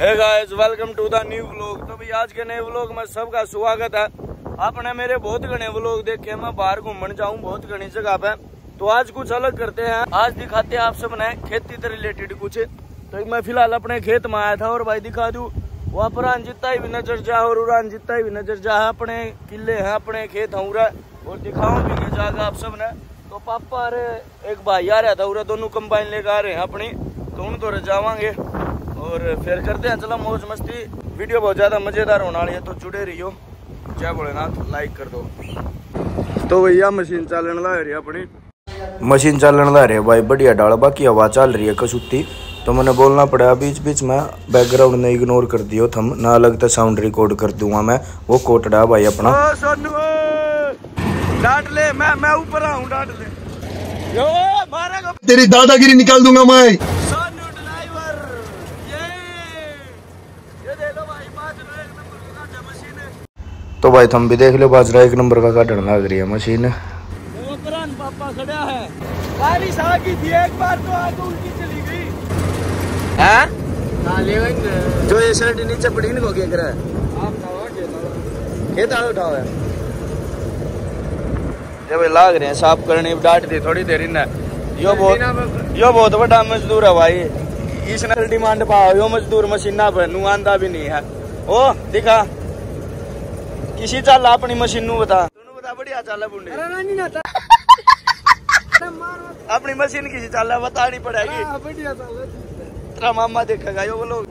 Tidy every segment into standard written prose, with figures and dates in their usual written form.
Hey guys welcome to the new vlog. तो भाई आज के नए व्लॉग में सबका स्वागत है। आपने मेरे बहुत घने व्लॉग देखे, मैं बाहर घूमने जाऊँ बहुत घनी जगह पे, तो आज कुछ अलग करते हैं। आज दिखाते हैं आप सब नए खेती से रिलेटेड कुछ। तो मैं फिलहाल अपने खेत में आया था और भाई दिखा दूँ वहाँ पर जितना ही भी नजर जा और उरान जितना ही भी नजर जा अपने किले हैं, अपने खेत हैं उरा, और दिखाऊँ भी नहीं जाएगा आप सब ने। तो पापा अरे एक भाई आ रहा था उरा, दोनों कंबाइन लेकर आ रहे हैं अपनी, तो उन तो जावांगे और फिर करते हैं चला मौज मस्ती। वीडियो बहुत ज़्यादा मज़ेदार होने वाली है, तो जुड़े रहियो। जय भोलेनाथ, लाइक कर दो। तो भैया मशीन चालन ला रही है अपनी, मशीन चालन ला रही है भाई, बढ़िया डाल। बाकी हवा चल रही है कसुती, तो मैंने बोलना पड़ा बीच बीच में, बैकग्राउंड ने इग्नोर कर दियो थम ना, अलग तो साउंड रिकॉर्ड कर दूंगा मैं। वो कोटड़ा भाई अपना डांट ले, मैं ऊपर आऊं डांट ले, यो मारा को तेरी दादागिरी निकाल दूंगा मैं। सोनू ड्राइवर ये दे लो भाई, बाजरा एक नंबर का काट मशीन है। तो भाई तुम भी देख लो, बाजरा एक नंबर का काटन लग रही है मशीन। वो करन पापा खड़ा है, बारिश आ गई थी एक बार तो आग उल्टी चली गई हैं काले वाले, जो ये शर्ट नीचे पड़ी इनको क्या करा आप उठाओ, खेत आओ उठाओ है। जब लाग रहे हैं साफ करने, डांट दी थोड़ी देर इन्हें। यो बहुत बड़ा मजदूर है भाई, इसने डिमांड पाओ, यो मजदूर मशीना पर नू आंदा भी नहीं है। ओ दिखा किसी चाल अपनी मशीन नू बता, तू बता बढ़िया चाल बुंडे। अरे ना नहीं ना अपनी मशीन किसी चाल बतानी पड़ेगी, बढ़िया चाल तेरा मामा देखेगा यो लोग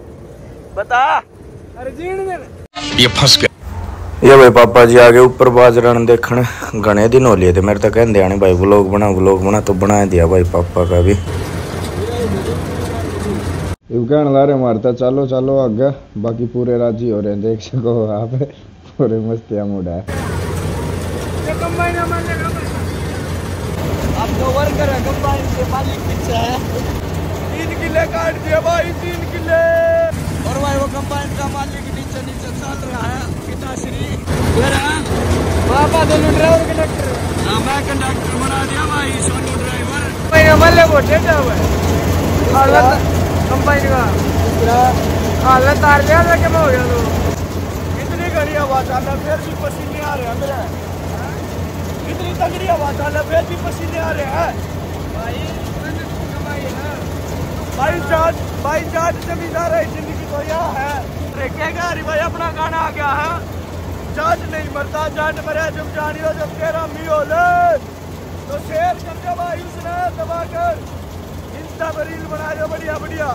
बता। अरे जीण में ये फंस गया। ये भाई पापा जी आगे ऊपर बाजरा देखने, घने दिन हो लिए थे मेरे तो कहते आने भाई व्लॉग बना, तो बना दिया भाई पापा का भी। कहने ला रहे मारता चलो चलो आगे, बाकी पूरे राजी हो रहे हैं, देख सको आप पूरे मस्तिया मोड़ा है। और भाई वो कंबाइन का मालिक नीचे चल रहा है, पिताश्री पापा दोनों ड्राइवर कंडक्टर, हाँ मैं कंडक्टर बना दिया भाई सोनू ड्राइवर। भाई हमारे को ठेका हुआ है कंबाइन का, हालत तार लिया था क्या हो गया तो इतनी गड़ी हवा चल, फिर भी पसीने आ रहे हैं मेरे, इतनी तगड़ी हवा चल फिर भी पसीने आ रहे हैं भाई। जमी जा रहा है तो यह है अरे भाई अपना गाना आ गया है, जाट नहीं मरता जाट मरे जब जानी हो, जब तेरा मी हो तो शेर कर दो भाई उसने दबा कर, इंस्टा पर रील बना दो बढ़िया बढ़िया।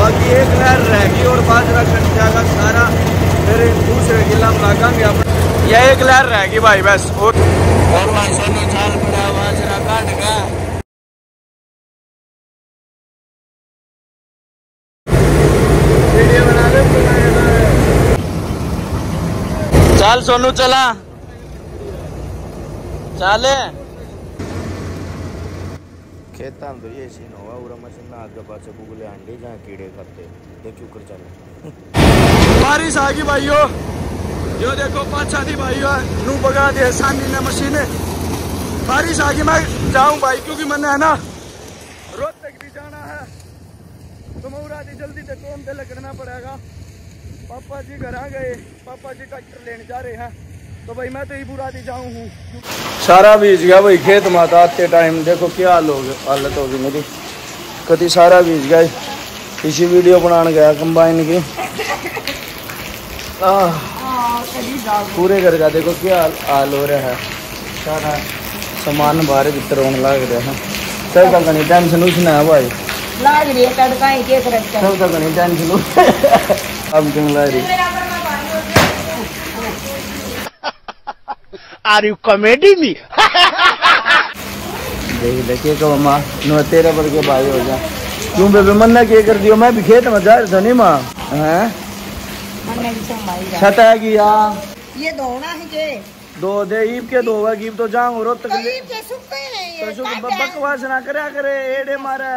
बाकी एक लहर रहेगी और बाजरा कट जाएगा सारा, फिर दूसरे किला में लगाएंगे अपन, यह एक लहर रहेगी भाई बस। और भाई सोनू चाल पड़ा बाजरा काट का, चल सोनू चला चले खेता तो ये सीन होगा उरा मशीन ना आगे पास बुगले अंडे जहाँ कीड़े खाते देखियो कर चले। बारिश आ गई भाइयों, यो देखो पाछा दी भाइयों नू बगा दे सानी ने मशीने। बारिश आ गई मैं जाऊँ भाई, क्योंकि मैंने है ना रोज तक भी जाना है, तो मऊरा दी जल्दी से काम पे लगना पड़ेगा। पापा जी घर आ गए, पापा जी ट्रैक्टर लेने जा रहे हैं, तो भाई मैं तो ही बुरा दी जाऊँ हूँ। सारा बीज गया भाई खेत माता आते टाइम, देखो क्या हालत होगी मेरी, कति सारा बीज गया। इसी वीडियो बनाने गया कंबाइन की, पूरे घर का देखो क्या हाल हो रहा है, सारा सामान बाहर भीतर होने लग रहा है। चल तक नहीं टेंशन उसने है भाई, लाग रही है तड़का ही केस रखता है, तो नहीं जान चलो अब जंगला रही। आर यू कॉमेडी मी देख देखे कब माँ नो तेरा पर के भाई हो जा, क्यों बेबे मन ना के कर दियो, मैं भी खेत में जा रहा था नहीं माँ हैं छता है कि ये दोना है के दो दे ईब के दो होगा ईब तो जाऊँ रोत तक के सुखते नहीं तो बकवास ना करे करे एडे मारे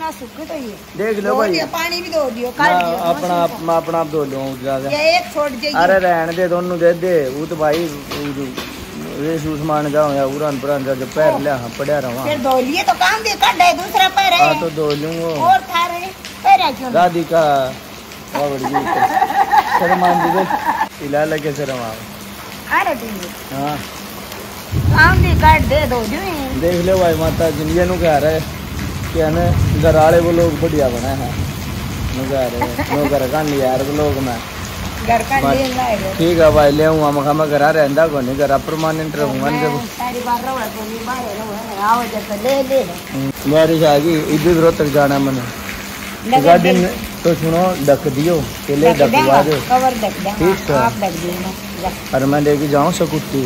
ना तो ये देख लो भाई पानी भी दो दियो काट दियो अपना अपना अपना दो लो ये एक छोड़ दे। अरे रहने दे दोनों दे दे वो तो भाई रेस उस्मान जाओ या उरान पुरान जा पैर ले पड़ा रहा फिर दो लिए तो काम दे काट दे दूसरा पैर है, हां तो दो लूंगा और थारे पैर है दादी का इलाला कैसे हाँ कार्ड दे दो देख लो भाई माता जिंदगी नु कह रहे क्या ना घराले वो लोग बढ़िया बना है यार लोग मैं ठीक है भाई ले मैं घरा रहता को नहीं घरा परमानेंट रहूंगा बारिश आ गई इधर उधर तक जाना मैंने गाड़ी तो सुनो ढक दियो केले ढकवा दो ठीक है और मैं लेके जाऊँ स्कूटी।